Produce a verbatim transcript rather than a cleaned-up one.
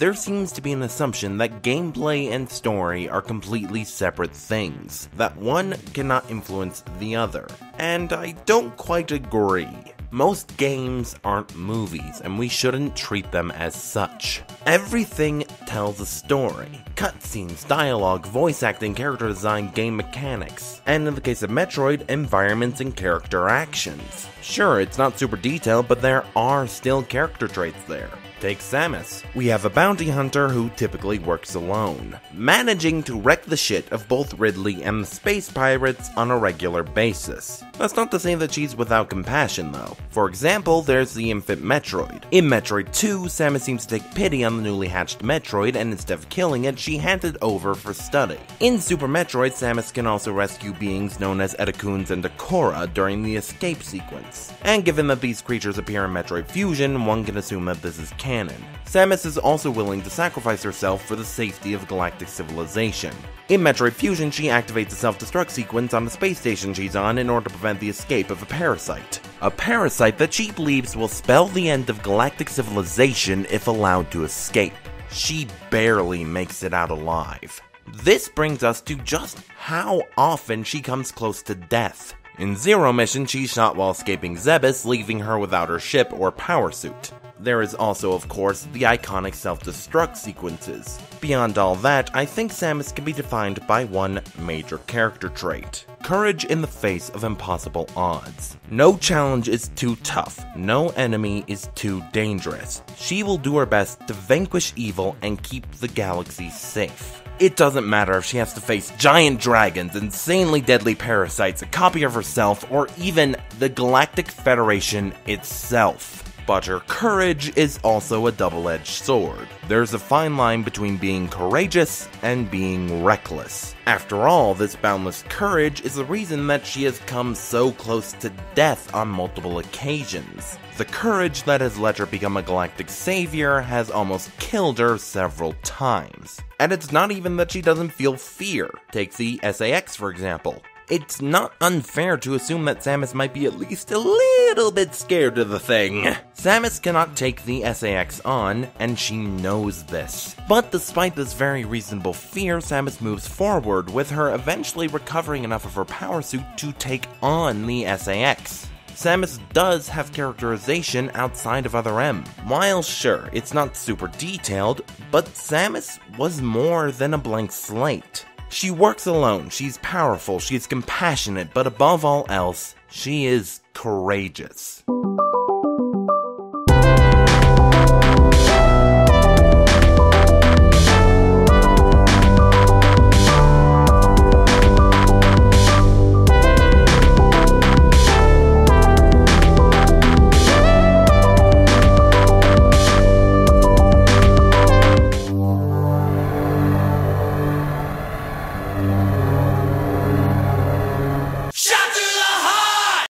There seems to be an assumption that gameplay and story are completely separate things, that one cannot influence the other, and I don't quite agree. Most games aren't movies, and we shouldn't treat them as such. Everything tells a story. Cutscenes, dialogue, voice acting, character design, game mechanics, and in the case of Metroid, environments and character actions. Sure, it's not super detailed, but there are still character traits there. Take Samus. We have a bounty hunter who typically works alone, managing to wreck the shit of both Ridley and the space pirates on a regular basis. That's not to say that she's without compassion though. For example, there's the infant Metroid. In Metroid two, Samus seems to take pity on the newly hatched Metroid, and instead of killing it, she hands it over for study. In Super Metroid, Samus can also rescue beings known as Etecoons and Dekora during the escape sequence. And given that these creatures appear in Metroid Fusion, one can assume that this is canon. Canon. Samus is also willing to sacrifice herself for the safety of galactic civilization. In Metroid Fusion, she activates a self-destruct sequence on the space station she's on in order to prevent the escape of a parasite. A parasite that she believes will spell the end of galactic civilization if allowed to escape. She barely makes it out alive. This brings us to just how often she comes close to death. In Zero Mission, she's shot while escaping Zebes, leaving her without her ship or power suit. There is also, of course, the iconic self-destruct sequences. Beyond all that, I think Samus can be defined by one major character trait: courage in the face of impossible odds. No challenge is too tough, no enemy is too dangerous. She will do her best to vanquish evil and keep the galaxy safe. It doesn't matter if she has to face giant dragons, insanely deadly parasites, a copy of herself, or even the Galactic Federation itself. But her courage is also a double-edged sword. There's a fine line between being courageous and being reckless. After all, this boundless courage is the reason that she has come so close to death on multiple occasions. The courage that has let her become a galactic savior has almost killed her several times. And it's not even that she doesn't feel fear. Take the S A X, for example. It's not unfair to assume that Samus might be at least a little bit scared of the thing. Samus cannot take the S A X on, and she knows this. But despite this very reasonable fear, Samus moves forward, with her eventually recovering enough of her power suit to take on the S A X. Samus does have characterization outside of Other M. While sure, it's not super detailed, but Samus was more than a blank slate. She works alone, she's powerful, she's compassionate, but above all else, she is courageous.